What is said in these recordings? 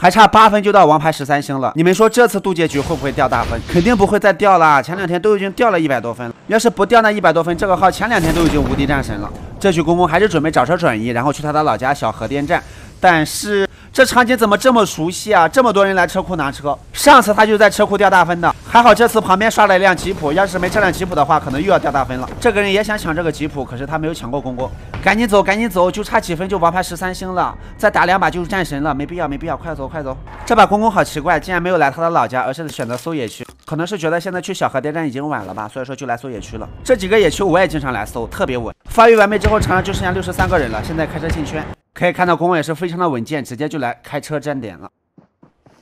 还差8分就到王牌13星了，你们说这次渡劫局会不会掉大分？肯定不会再掉啦，前2天都已经掉了100多分了。要是不掉那100多分，这个号前2天都已经无敌战神了。这局公公还是准备找车转移，然后去他的老家小核电站。但是这场景怎么这么熟悉啊？这么多人来车库拿车，上次他就在车库掉大分的。还好这次旁边刷了一辆吉普，要是没这辆吉普的话，可能又要掉大分了。这个人也想抢这个吉普，可是他没有抢过公公。 赶紧走，赶紧走！就差几分就王牌13星了，再打2把就是战神了，没必要，没必要！快走，快走！这把公公好奇怪，竟然没有来他的老家，而是选择搜野区，可能是觉得现在去小核电站已经晚了吧，所以说就来搜野区了。这几个野区我也经常来搜，特别稳。发育完毕之后，场上就剩下63个人了，现在开车进圈，可以看到公公也是非常的稳健，直接就来开车站点了。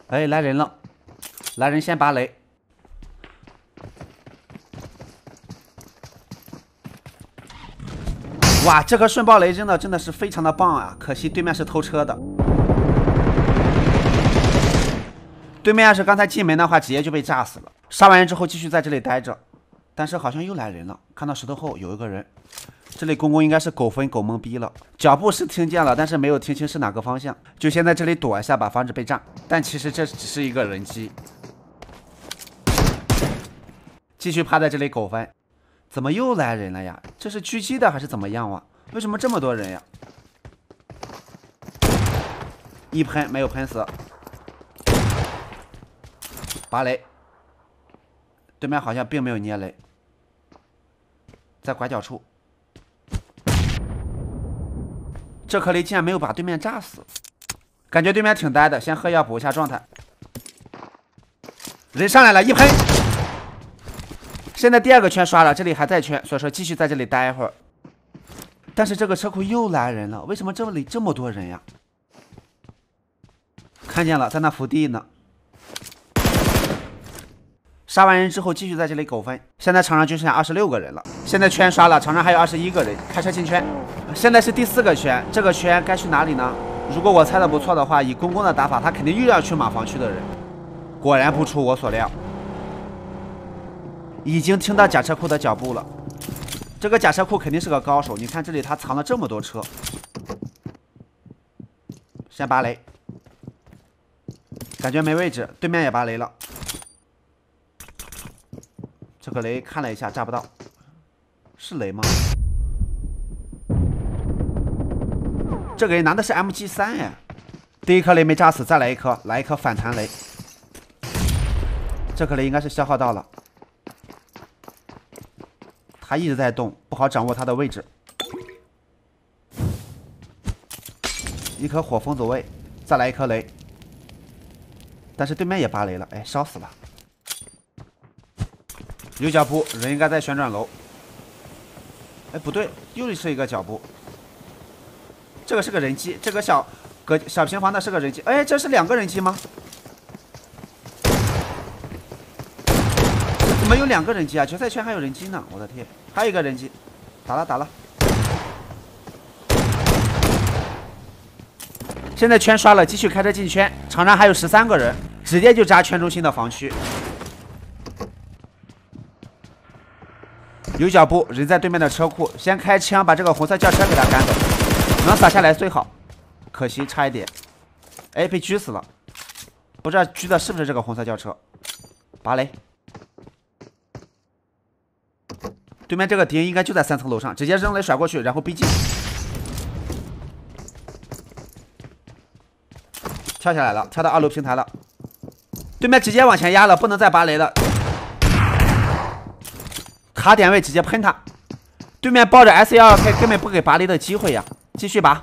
哎，来人了，来人先拔雷。 哇，这颗瞬爆雷真的是非常的棒啊！可惜对面是偷车的，对面要是刚才进门的话，直接就被炸死了。杀完人之后继续在这里待着，但是好像又来人了。看到石头后有一个人，这里公公应该是狗分狗懵逼了，脚步是听见了，但是没有听清是哪个方向，就先在这里躲一下吧，防止被炸。但其实这只是一个人机，继续趴在这里狗分。 怎么又来人了呀？这是狙击的还是怎么样啊？为什么这么多人呀？一喷没有喷死，拔雷，对面好像并没有捏雷，在拐角处，这颗雷竟然没有把对面炸死，感觉对面挺呆的，先喝药补一下状态。人上来了，一喷。 现在第2个圈刷了，这里还在圈，所以说继续在这里待一会儿。但是这个车库又来人了，为什么这里这么多人呀？看见了，在那伏地呢。杀完人之后，继续在这里狗分。现在场上就剩下26个人了。现在圈刷了，场上还有21个人，开车进圈。现在是第4个圈，这个圈该去哪里呢？如果我猜的不错的话，以公公的打法，他肯定又要去马房区的人。果然不出我所料。 已经听到假车库的脚步了，这个假车库肯定是个高手。你看这里他藏了这么多车，先拔雷，感觉没位置，对面也拔雷了。这个雷看了一下炸不到，是雷吗？这个人拿的是 MG3哎，第1颗雷没炸死，再来1颗，来1颗反弹雷。这颗雷应该是消耗到了。 他一直在动，不好掌握他的位置。1颗火封走位，再来1颗雷，但是对面也拔雷了，哎，烧死了。有脚步，人应该在旋转楼。哎，不对，又是一个脚步。这个是个人机，这个小平房的是个人机。哎，这是2个人机吗？怎么有2个人机啊？决赛圈还有人机呢，我的天！ 还有1个人机，打了打了。现在圈刷了，继续开车进圈。场上还有13个人，直接就扎圈中心的防区。有脚步，人在对面的车库，先开枪把这个红色轿车给他赶走，能洒下来最好。可惜差一点，哎，被狙死了。不知道狙的是不是这个红色轿车？拔雷。 对面这个敌人应该就在3层楼上，直接扔雷甩过去，然后逼近，跳下来了，跳到2楼平台了。对面直接往前压了，不能再拔雷了，卡点位直接喷他。对面抱着 S12K 根本不给拔雷的机会呀，继续拔，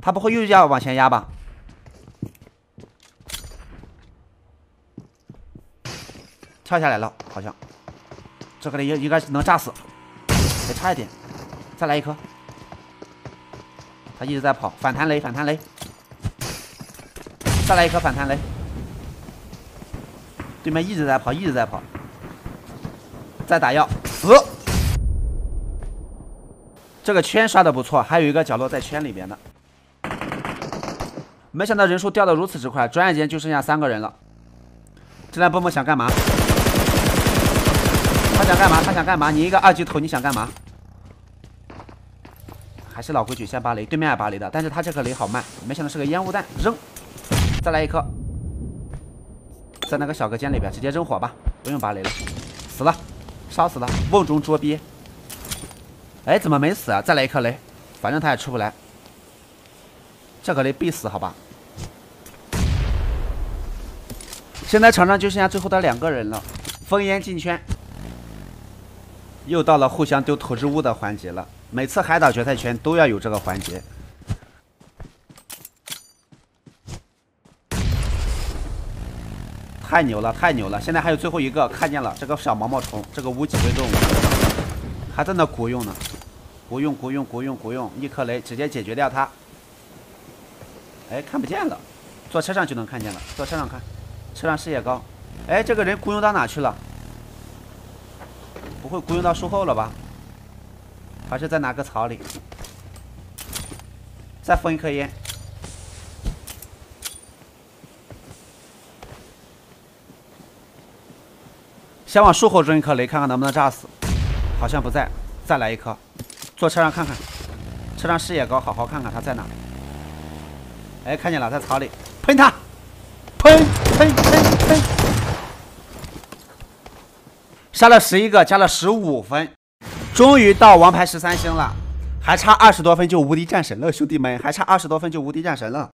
他不会又要往前压吧？跳下来了，好像。 这个雷应该是能炸死，哎，差一点，再来1颗。他一直在跑，反弹雷，反弹雷，再来1颗反弹雷。对面一直在跑，一直在跑，再打药，死。这个圈刷的不错，还有一个角落在圈里边的。没想到人数掉的如此之快，转眼间就剩下3个人了。这辆蹦蹦想干嘛？ 他想干嘛？他想干嘛？你一个2级头，你想干嘛？还是老规矩，先拔雷。对面也拔雷的，但是他这颗雷好慢，没想到是个烟雾弹，扔。再来一颗，在那个小隔间里边直接扔火吧，不用拔雷了。死了，烧死了，瓮中捉鳖。哎，怎么没死啊？再来一颗雷，反正他也出不来。这个雷必死，好吧？现在场上就剩下最后的两个人了，烽烟进圈。 又到了互相丢投掷物的环节了，每次海岛决赛圈都要有这个环节。太牛了，太牛了！现在还有最后一个，看见了这个小毛毛虫，这个无脊椎动物，还在那鼓用呢，鼓用！一颗雷直接解决掉它。哎，看不见了，坐车上就能看见了，坐车上看，车上视野高。哎，这个人鼓用到哪去了？ 不会雇佣到树后了吧？还是在哪个草里？再封一颗烟。先往树后扔一颗雷，看看能不能炸死。好像不在，再来一颗。坐车上看看，车上视野高，好好看看它在哪。哎，看见了，在草里，喷它！喷！ 杀了11个，加了15分，终于到王牌13星了，还差20多分就无敌战神了，兄弟们，还差20多分就无敌战神了。